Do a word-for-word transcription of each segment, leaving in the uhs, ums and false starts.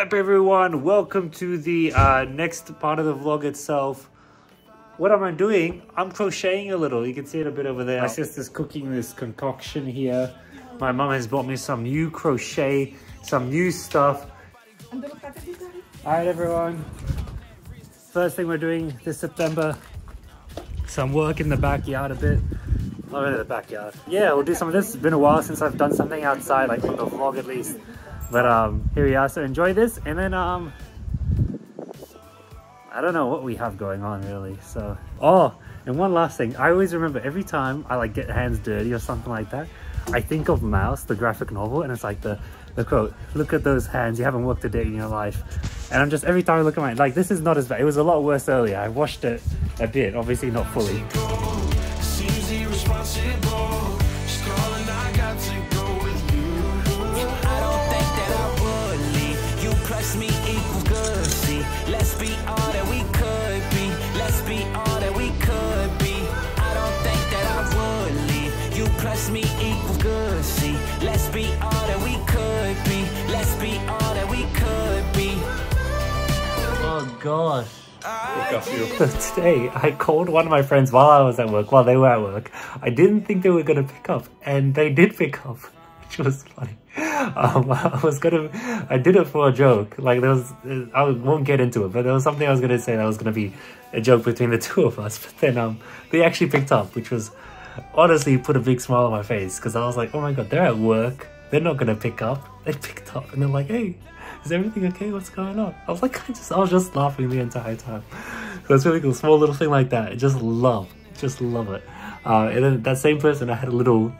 What's up, everyone? Welcome to the uh, next part of the vlog itself. What am I doing? I'm crocheting a little. You can see it a bit over there. My sister's cooking this concoction here. My mum has bought me some new crochet, some new stuff. All right, everyone. First thing we're doing this September, some work in the backyard a bit. Not really the backyard. Yeah, we'll do some of this. It's been a while since I've done something outside, like on the vlog at least. But um, here we are, so enjoy this, and then um, I don't know what we have going on really, so. Oh, and one last thing, I always remember every time I like get hands dirty or something like that, I think of Maus, the graphic novel, and it's like the, the quote, "Look at those hands, you haven't worked a day in your life." And I'm just, every time I look at mine, like this is not as bad, it was a lot worse earlier, I washed it a bit, obviously not fully. Seems irresponsible. She's calling, I got to go with you. Me equals good, see, let's be all that we could be, let's be all that we could be, I don't think that I would leave, you plus me equals good, see, let's be all that we could be, let's be all that we could be. Oh gosh. Today, I called one of my friends while I was at work, while they were at work. I didn't think they were going to pick up, and they did pick up, which was funny. Um, I was gonna, I did it for a joke. Like there was, I won't get into it, but there was something I was gonna say that was gonna be a joke between the two of us. But then um, they actually picked up, which was honestly put a big smile on my face because I was like, oh my god, they're at work. They're not gonna pick up. They picked up, and they're like, hey, is everything okay? What's going on? I was like, I just, I was just laughing the entire time. So it's really cool, small little thing like that. I just love, just love it. Uh, and then that same person I had a little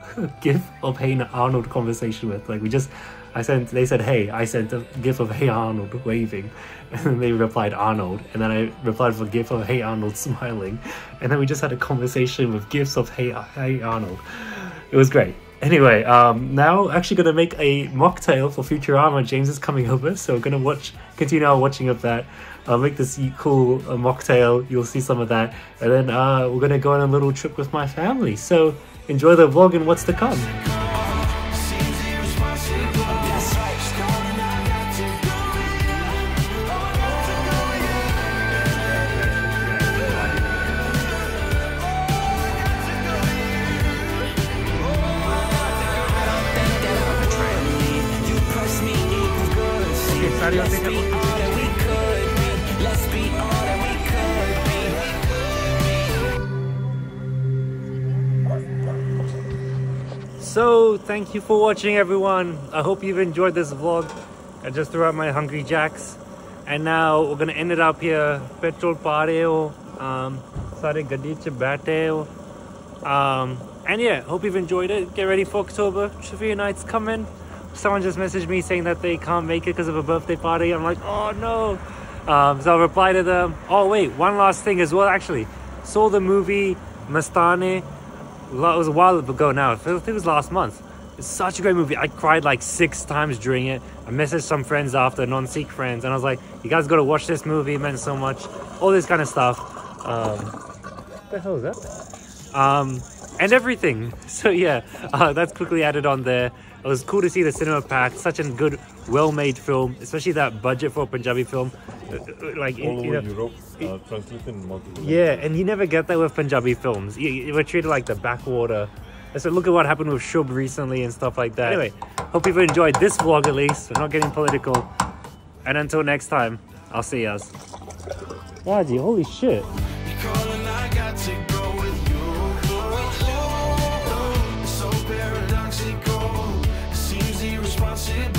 gif of Hey Arnold conversation with. Like we just, I sent, they said hey, I sent a gif of Hey Arnold waving, and then they replied Arnold, and then I replied for a gif of Hey Arnold smiling, and then we just had a conversation with gifs of Hey, Hey Arnold. It was great. Anyway, um, now actually gonna make a mocktail for Futurama. James is coming over, so we're gonna watch, continue our watching of that. I'll make this cool uh, mocktail, you'll see some of that, and then uh, we're gonna go on a little trip with my family. So enjoy the vlog and what's to come. So thank you for watching, everyone. I hope you've enjoyed this vlog. I just threw out my Hungry Jacks, and now we're gonna end it up here. Petrol pareo, um, sare gadiche bateo. Um, and yeah, hope you've enjoyed it. Get ready for October. Trivia night's coming. Someone just messaged me saying that they can't make it because of a birthday party. I'm like, oh no. Um, so I'll reply to them. Oh wait, one last thing as well. Actually, saw the movie Mastane. It was a while ago now, I think it was last month. It's such a great movie. I cried like six times during it. I messaged some friends after, non-Sikh friends, and I was like, you guys gotta watch this movie, it meant so much. All this kind of stuff. Um, what the hell is that? Um, and everything. So yeah, uh, that's quickly added on there. It was cool to see the cinema packed. Such a good, well-made film, especially that budget for a Punjabi film. Like all over, you know, Europe, uh, translated in multiple languages. Yeah, and you never get that with Punjabi films. You, you were treated like the backwater. And so look at what happened with Shubh recently and stuff like that. Anyway, hope you've enjoyed this vlog at least. We're not getting political. And until next time, I'll see you guys. Waji, holy shit. Seems irresponsible.